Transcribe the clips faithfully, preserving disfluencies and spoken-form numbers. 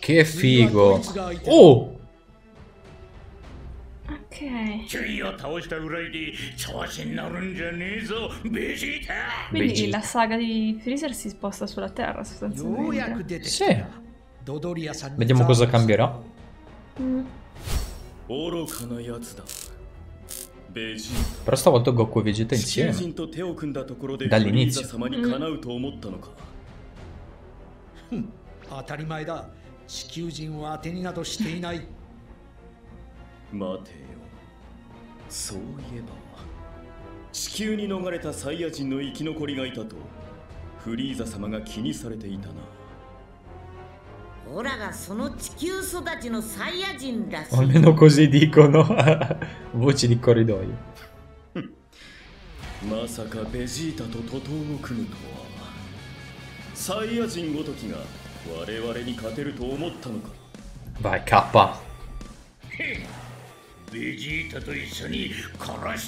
Che figo. Oh! Ok. Quindi la saga di Freezer si sposta sulla Terra sostanzialmente. Sì. Vediamo cosa cambierà. Mm. Però stavolta Goku e Vegeta insieme. Dall'inizio. Mm. Almeno così dicono. Voci di corridoio. Masaka Vegeta to Totoro Kuno to wa Saiyajin gotoki ga wareware ni kateru to omotta no ka. Vai Kappa.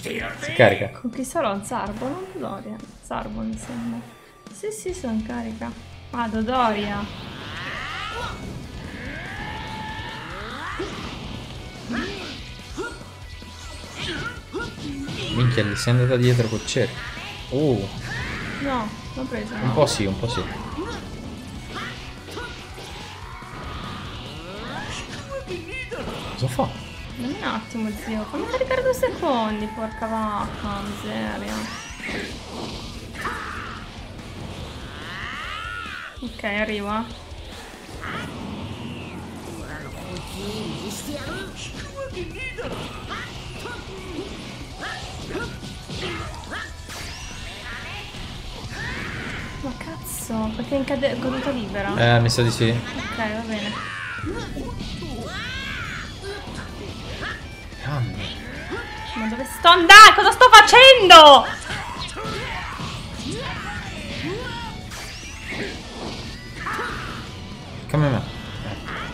Si carica. Con chi sarò? Zarbon o Doria? Zarbon mi sembra. Sì sì, sono in carica. Vado Doria. Minchia, gli sei andata dietro col cerchio. Oh. No, l'ho presa. Un po' sì, un po' sì. Cosa fa? Dammi un attimo zio, fammi caricare due secondi, porca vacca, miseria. Ok, arriva. Ma cazzo, perché è in cade caduta libera? Eh, mi sa di sì. Ok, va bene. Ma dove sto andando? Cosa sto facendo? Come me.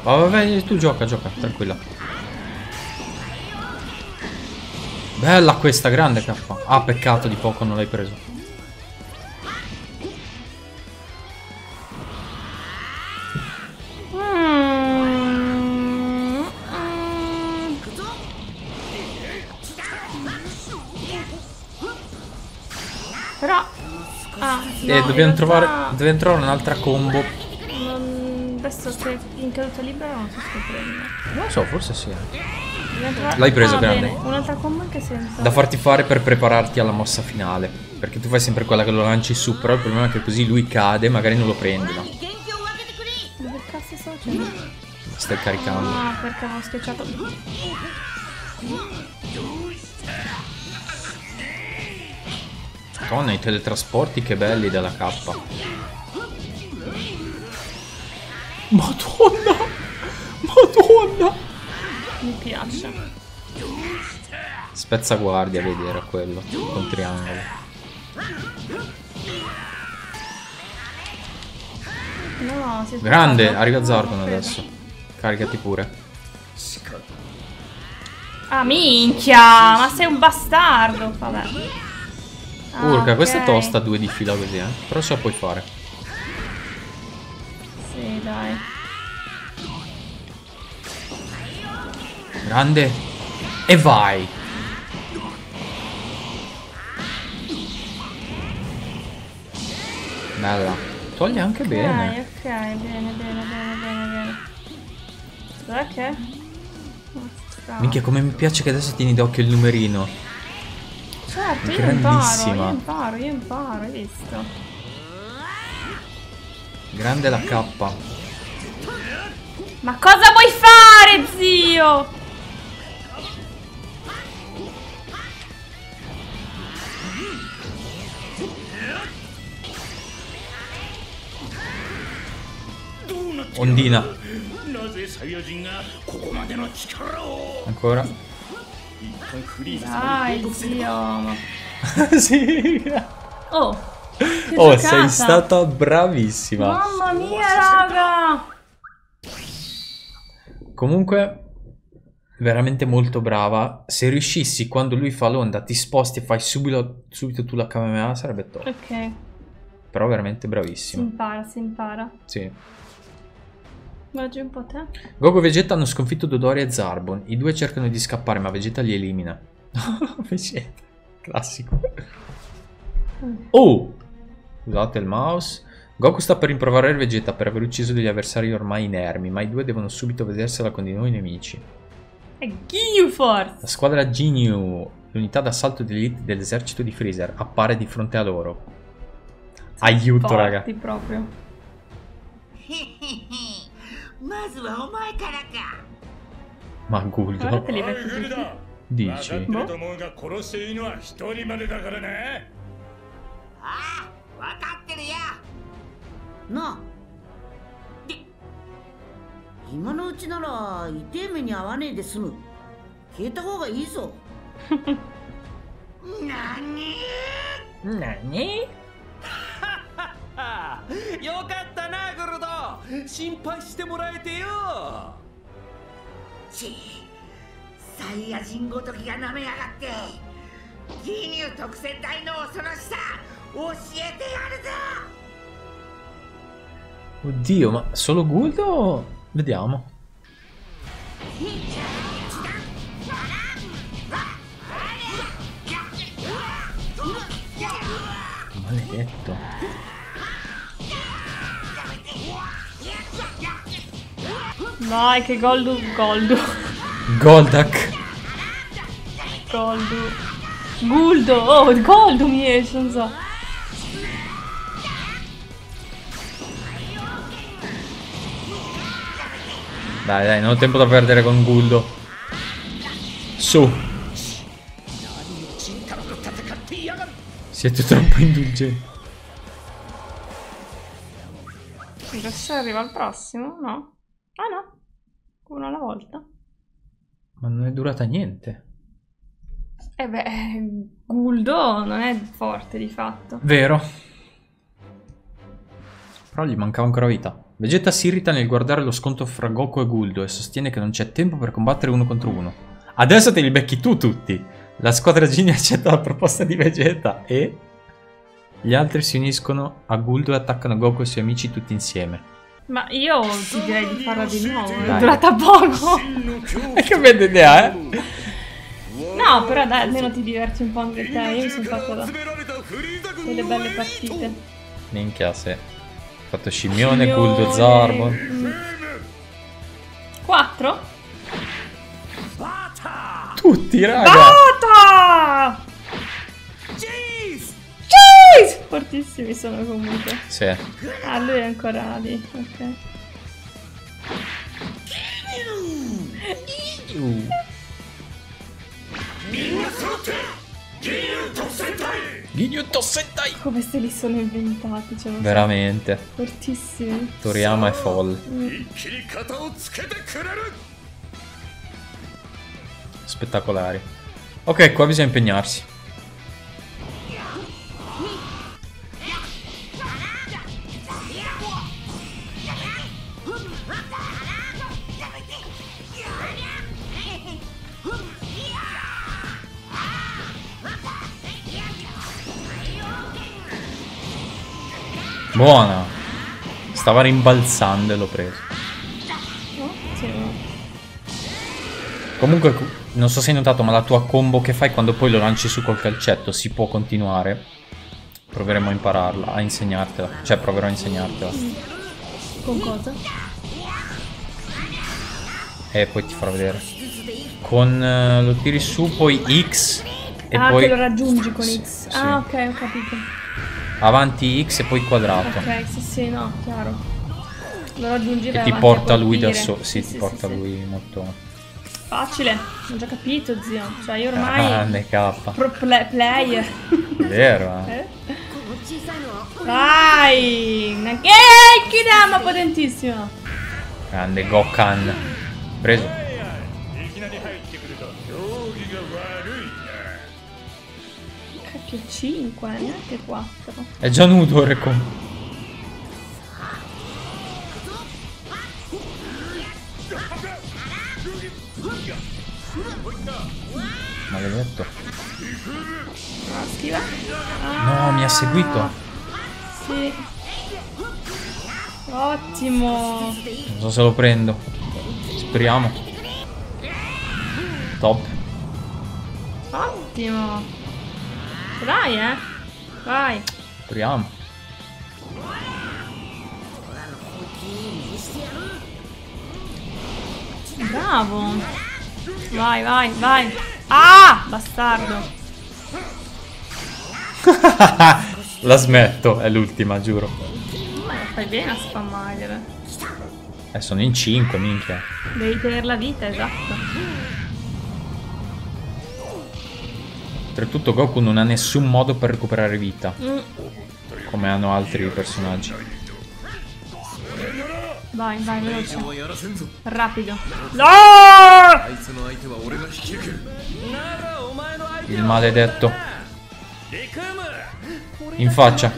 Oh, vabbè, tu gioca, gioca, tranquilla. Bella questa, grande K. Ah, peccato di poco non l'hai preso. E no, dobbiamo trovare, dobbiamo trovare un'altra combo. Non, adesso se in caduta libera non so se prende. Non lo so, forse sì. L'hai preso, ah, grande. Un'altra combo in che senso? Da farti fare per prepararti alla mossa finale. Perché tu fai sempre quella che lo lanci su, però il problema è che così lui cade, magari non lo prendi, no? Ma che cazzo sto facendo? Stai caricando. Ah, perché avevo schiacciato. Madonna, i teletrasporti che belli della K. Madonna! Madonna! Mi piace. Spezza guardia, vedi, era quello. Con triangolo. No, si grande! Arriva Zarbon adesso. Caricati pure. Ah, minchia! Ma sei un bastardo! Vabbè. Ah, urca, okay. Questa è tosta, due di fila così, eh. Però ce la puoi fare. Sì, dai. Grande. E vai. Bella. Togli anche okay, bene. Ok, bene, bene, bene, bene, bene. Dov'è che? Minchia, come mi piace che adesso tieni d'occhio il numerino. Certo, io imparo, io imparo, io imparo, hai visto? Grande la K. Ma cosa vuoi fare, zio? Ondina. Ancora. Dai, zio. Sì. Oh, oh, sei stata bravissima. Mamma mia, raga. Comunque veramente molto brava. Se riuscissi, quando lui fa l'onda, ti sposti e fai subito, subito tu la Kamehameha, sarebbe top. Ok. Però veramente bravissima. Si impara, si impara. Sì. Guardi un po' te. Goku e Vegeta hanno sconfitto Doria e Zarbon. I due cercano di scappare, ma Vegeta li elimina. Vegeta, classico. Oh! Scusate il mouse. Goku sta per rimproverare Vegeta per aver ucciso degli avversari ormai inermi, ma i due devono subito vedersela con di nuovi nemici. È Ginyu forza! La squadra Ginyu, l'unità d'assalto d'elite dell'esercito di Freezer, appare di fronte a loro. Aiuto, forti, raga. Proprio. Ma Guldo. Dici? Boh. Nani? Yokatta na, Guldo! Shinpai shite moraete yo! Chi? Saiyajin gotoki ga name yagatte! Ginyu tokusentai no osoroshita oshiete yaru zo! Oddio, ma solo Guldo? Vediamo. Maledetto. Dai, che Goldu... Goldu. Goldak. Goldu. Guldo. Oh, Goldu mi esce, non so. Dai, dai, non ho tempo da perdere con Guldo. Su. Siete troppo indulgenti. Adesso arriva il prossimo, no? Ah no. Uno alla volta. Ma non è durata niente. Eh beh, Guldo non è forte di fatto. Vero. Però gli mancava ancora vita. Vegeta si irrita nel guardare lo scontro fra Goku e Guldo e sostiene che non c'è tempo per combattere uno contro uno. Adesso te li becchi tu tutti! La squadra Ginyu accetta la proposta di Vegeta e... Gli altri si uniscono a Guldo e attaccano Goku e i suoi amici tutti insieme. Ma io ti direi di farla di nuovo, è durata poco! È che bella idea, eh! No, però dai, almeno ti diverti un po' anche te, io mi sono fatto da... delle belle partite. Minchia, se... Fatto scimmione, Guldo, Zarbon. Quattro? Tutti, raga! Bata! Cheese! Cheese! Fortissimi sono comunque. Sì. Ah, lui è ancora lì, ok. Ginyu! Ginyu Tosentai! Come se li sono inventati, cioè, veramente. Fortissimi. Toriyama è folle. Mm. Spettacolari. Ok, qua bisogna impegnarsi. Buona! Stava rimbalzando e l'ho preso. Comunque, non so se hai notato, ma la tua combo che fai quando poi lo lanci su col calcetto si può continuare. Proveremo a impararla, a insegnartela. Cioè, proverò a insegnartela. Con cosa? E poi ti farò vedere. Con... Uh, lo tiri su, poi X e ah, poi... Ah, che lo raggiungi con sì, X. Sì. Ah, ok, ho capito. Avanti X e poi quadrato. Ok, sì, sì, no, chiaro. Lo raggiungi e ti porta lui da solo. Sì, sì, ti sì, porta sì, lui sì. Molto facile. Ho già capito, zio. Cioè, io ormai. Grande K. Pro play player. Vero? Eh? Vai! Una Genkidama potentissima. Grande Gohan. Preso. Che cinque, neanche quattro. È già nudo Recoome. Maledetto. Ah, no, mi ha seguito. Sì. Ottimo. Non so se lo prendo. Speriamo. Top. Ottimo. Dai, eh. Vai. Speriamo. Bravo. Vai, vai, vai. Ah, bastardo. La smetto, è l'ultima, giuro. Ma fai bene a spammagliere. Eh, sono in cinque, minchia. Devi tenere la vita, esatto. Oltretutto Goku non ha nessun modo per recuperare vita. Mm. Come hanno altri personaggi. Vai, vai, veloce. Rapido. No! Il maledetto. In faccia.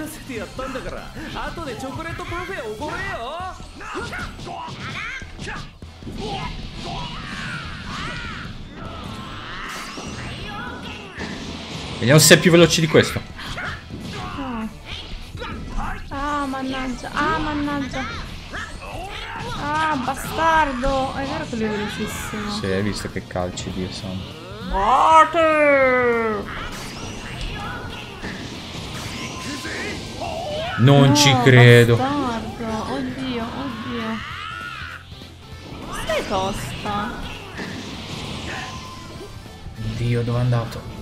Vediamo se è più veloce di questo. Ah, ah mannaggia. Ah mannaggia. Ah bastardo. È vero che lui è velocissimo. Sì, hai visto che calci, Dio santo. Morte. Non oh, ci credo. Bastardo. Oddio, oddio. Stai tosta. Oddio, dove è andato?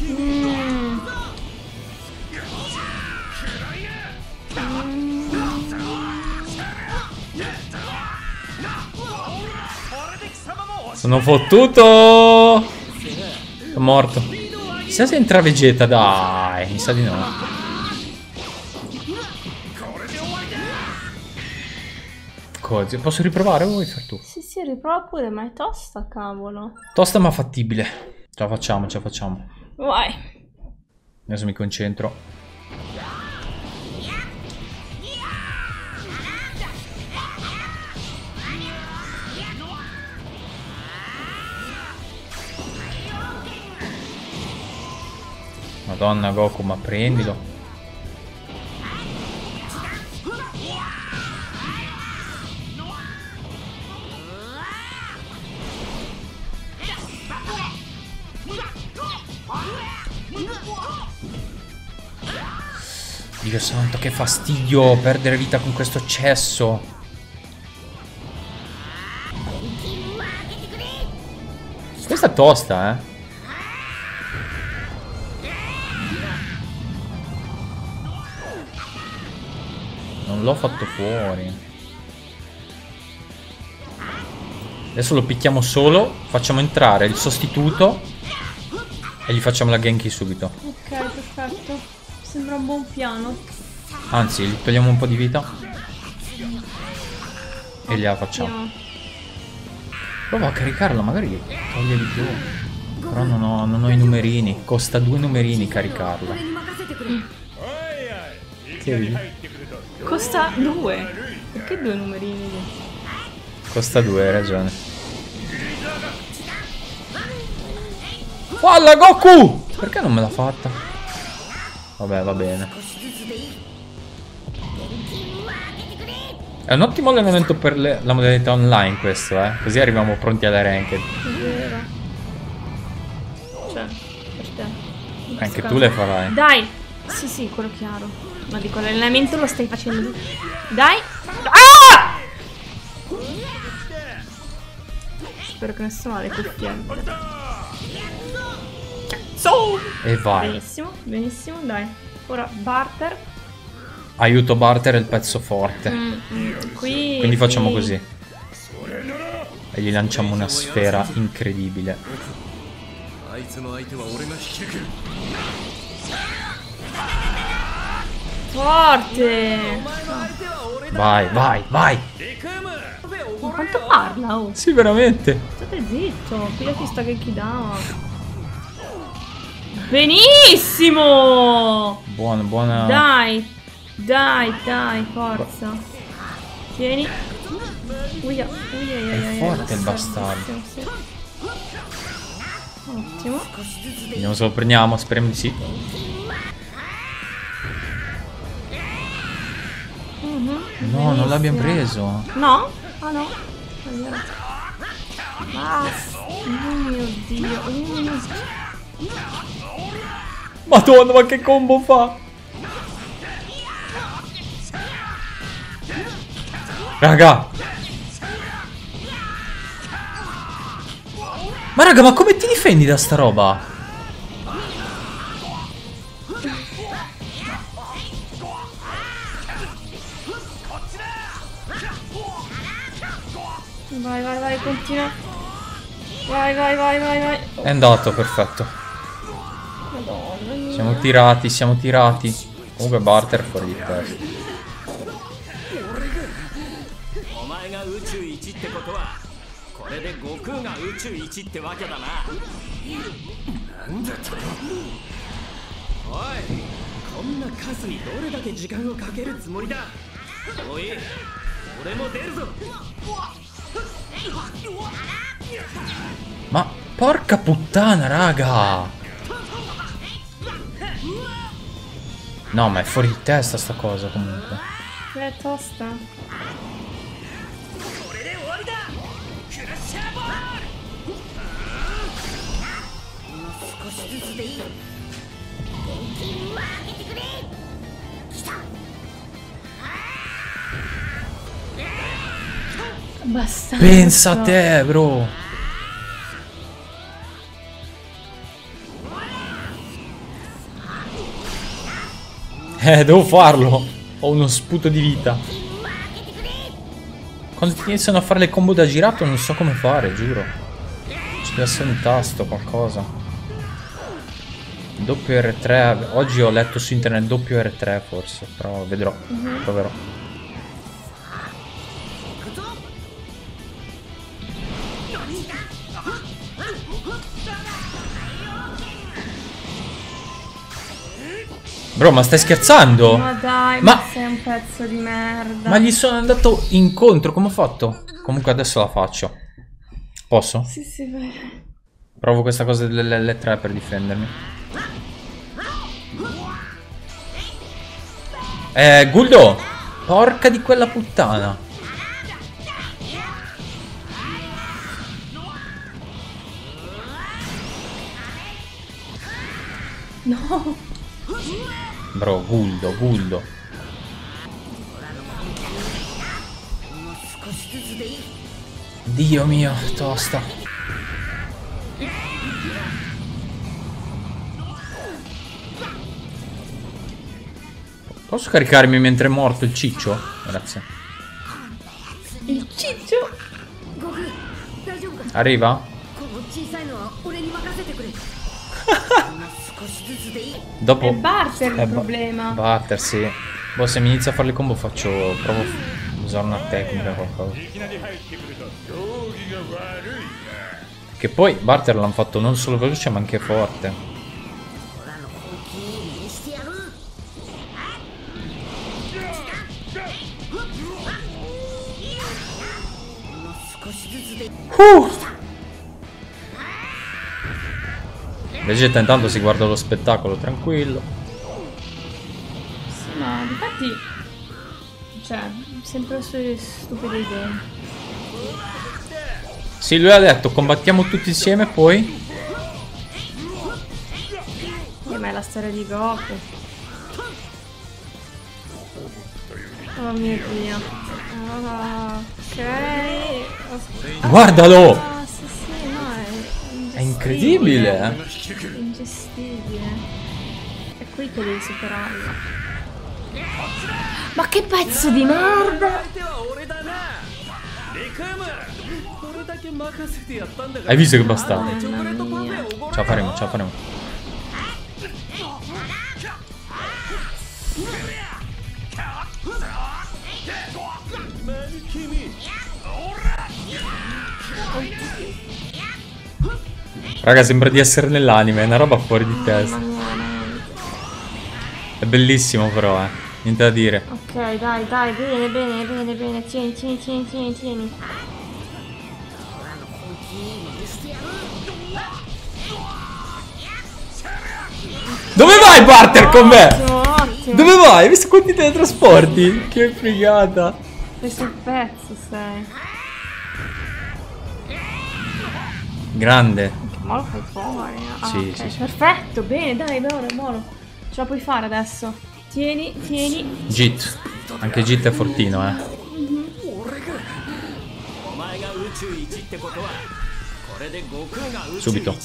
Mm. Mm. Sono fottuto! Sono morto. Chissà se entra Vegeta, dai, mi sa di no. Cosa? Posso riprovare o vuoi far tu? Sì, sì, riprova pure, ma è tosta, cavolo. Tosta ma fattibile. Ce la facciamo, ce la facciamo. Vai. Adesso mi concentro. Madonna Goku, ma prendilo. Dio santo, che fastidio perdere vita con questo cesso. Questa è tosta, eh. Non l'ho fatto fuori. Adesso lo picchiamo solo. Facciamo entrare il sostituto e gli facciamo la Genki subito. Ok, perfetto. Sembra un buon piano. Anzi, gli togliamo un po' di vita e gliela facciamo. Prova a caricarla, magari toglie di più. Però non ho, non ho i numerini. Costa due numerini caricarla. Che costa due. Perché due numerini? Costa due, hai ragione. Falla Goku! Perché non me l'ha fatta? Vabbè, va bene. È un ottimo allenamento per le, la modalità online questo, eh. Così arriviamo pronti alle ranked. Cioè, per te. Anche tu le farai. Dai! Sì, sì, quello chiaro. Ma dico, l'allenamento lo stai facendo. Dai. Ah! Spero che nessuno ha le cuffiette. So! E vai. Benissimo, benissimo, dai. Ora Burter. Aiuto Burter è il pezzo forte. Mm, mm, qui, Quindi facciamo qui. così. E gli lanciamo una sfera incredibile. Forte! Vai, vai, vai! Ma quanto parla, oh! Sì, veramente! State zitto, fidati sta Genkidama! Benissimo! Buona, buona! Dai! Dai, dai, forza! Tieni! Uia, uia, uia, uia, è forte il bastardo! Sì, sì. Ottimo. Vediamo se lo prendiamo, speriamo di sì. Mm-hmm. No, non l'abbiamo preso. No? Ah no? Basta. Oh mio dio, oh mio dio. Madonna, ma che combo fa? Raga. Ma raga, ma come ti difendi da sta roba? Vai, vai, vai, continua. Vai, vai, vai, vai, vai. È andato, perfetto. Madonna mia. Siamo tirati, siamo tirati. Comunque Burter fuori di testa. Ma porca puttana, raga. No, ma è fuori di testa sta cosa comunque. È tosta. Abbastanza. Pensa a te, bro. Eh, devo farlo. Ho uno sputo di vita. Quando ti iniziano a fare le combo da girato non so come fare, giuro. Ci deve essere un tasto, qualcosa. Doppio R tre. Oggi ho letto su internet doppio R tre forse. Però vedrò. Mm-hmm. Proverò. Bro, ma stai scherzando? Ma dai, ma... ma sei un pezzo di merda. Ma gli sono andato incontro, come ho fatto? Comunque adesso la faccio. Posso? Sì, sì, vai. Provo questa cosa dell'L tre per difendermi. Eh, Guldo! Porca di quella puttana. No. Bro, Guldo, Guldo. Dio mio, tosta. Posso caricarmi mentre è morto il ciccio? Grazie. Il ciccio? Arriva? Dopo è Burter il eh, problema. Burter, sì. Boh, se mi inizio a fare le combo faccio. Provo a usare una tecnica o qualcosa. Che poi Burter l'hanno fatto non solo veloce ma anche forte. Uh. Vegeta intanto si guarda lo spettacolo tranquillo. Sì, ma infatti, cioè, sempre sulle stupide idee. Sì, lui ha detto combattiamo tutti insieme poi. Eh, ma è la storia di Goku. Oh mio dio. Ah, ok. Oh, guardalo! Ah, sì, sì, no, è... è incredibile! È ingestibile. È qui che devi superarlo. Ma che pezzo di merda! Hai visto che bastava? Ce la faremo, ce la faremo. Raga, sembra di essere nell'anime, è una roba fuori di testa. È bellissimo però, eh. Niente da dire. Ok, dai, dai, bene, bene, bene, bene. Tieni, tieni, tieni, tieni, tieni. vai Burter con me. Ottimo, ottimo. Dove vai? Mi sono quanti teletrasporti. Che figata. Sei sul pezzo, sei. Grande. Ma lo fai fuori? Ah, sì, okay. Sì, sì. Perfetto, bene, dai, buono, buono. Ce la puoi fare adesso. Tieni, tieni. Jit. Anche Jit è fortino, eh. Mm-hmm. Subito.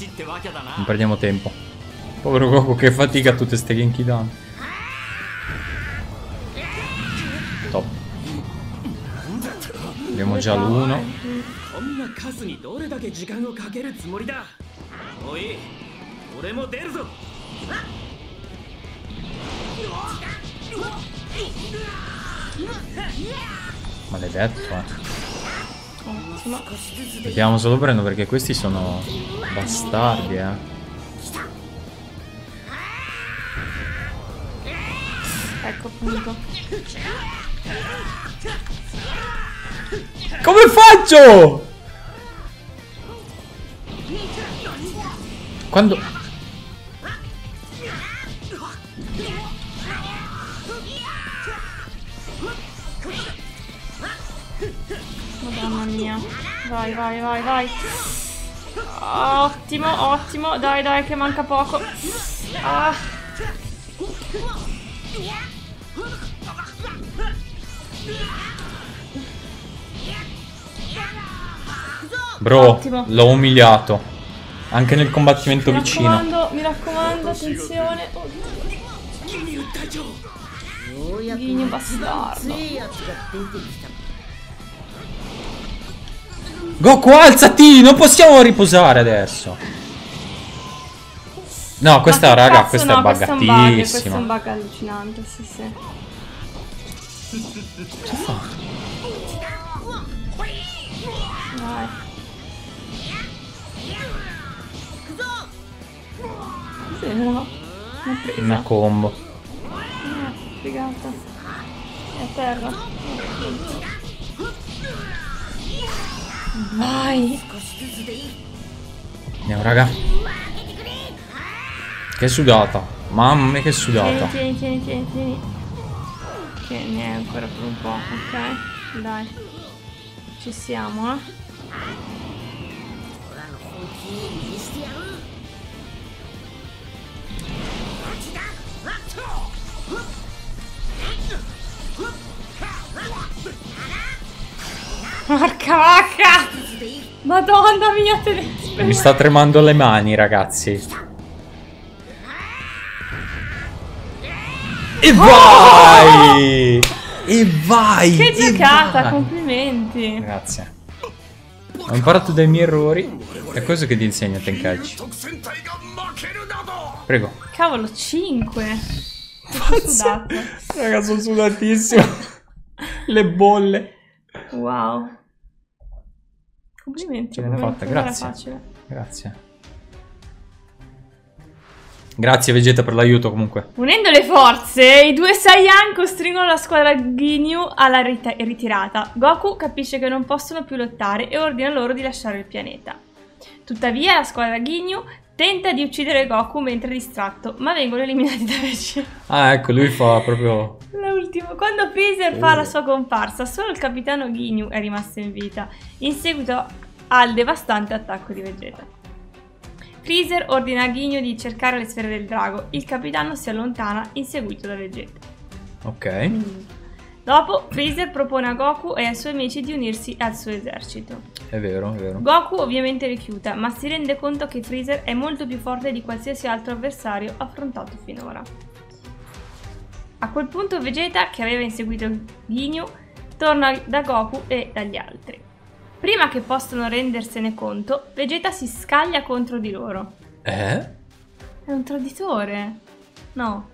Non perdiamo tempo. Povero Goku che fatica a tutte ste Genkidama. Top. Abbiamo già l'uno. Maledetto, eh. Vediamo se lo prendo perché questi sono bastardi, eh. Ecco appunto. Come faccio? Quando... Madonna mia. Vai, vai, vai, vai. Ottimo, ottimo. Dai, dai, che manca poco. Ah. Bro, ottimo. L'ho umiliato. Anche nel combattimento mi vicino. Mi raccomando, mi raccomando, attenzione. Oh, Ginyu bastardo. Goku, alzati! Non possiamo riposare adesso. No, questa raga, questa no, è buggatissima. Questo è un bug allucinante, sì, sì. Cosa fa? Vai. Sì, no. Una combo. Ah, figata. È a terra. Vai. Andiamo raga. Che sudata. Mamma mia che sudata. Tieni, tieni, tieni, tieni. Che ne è ancora per un po', ok? Dai. Ci siamo, eh. Porca vacca! Madonna mia, te ne spero. Mi sta tremando le mani, ragazzi. E vai! Oh! E vai! Che giocata, vai. Complimenti. Grazie. Ho imparato dai miei errori. È questo che ti insegna Tenkaichi. Prego. Cavolo, cinque. Raga, sono sudatissimo. Le bolle. Wow. Complimenti. Ce l'abbiamo fatta, grazie. Grazie. Grazie Vegeta per l'aiuto comunque. Unendo le forze, i due Saiyan costringono la squadra Ginyu alla rit ritirata. Goku capisce che non possono più lottare e ordina loro di lasciare il pianeta. Tuttavia la squadra Ginyu tenta di uccidere Goku mentre è distratto, ma vengono eliminati da Vegeta. Ah, ecco, lui fa proprio... L'ultimo. Quando Freezer oh. fa la sua comparsa, solo il capitano Ginyu è rimasto in vita, in seguito al devastante attacco di Vegeta. Freezer ordina a Ginyu di cercare le sfere del drago, il capitano si allontana, inseguito da Vegeta. Ok. Mm. Dopo, Freezer propone a Goku e ai suoi amici di unirsi al suo esercito. È vero, è vero. Goku ovviamente rifiuta, ma si rende conto che Freezer è molto più forte di qualsiasi altro avversario affrontato finora. A quel punto Vegeta, che aveva inseguito Ginyu, torna da Goku e dagli altri. Prima che possano rendersene conto, Vegeta si scaglia contro di loro. Eh? È un traditore. No.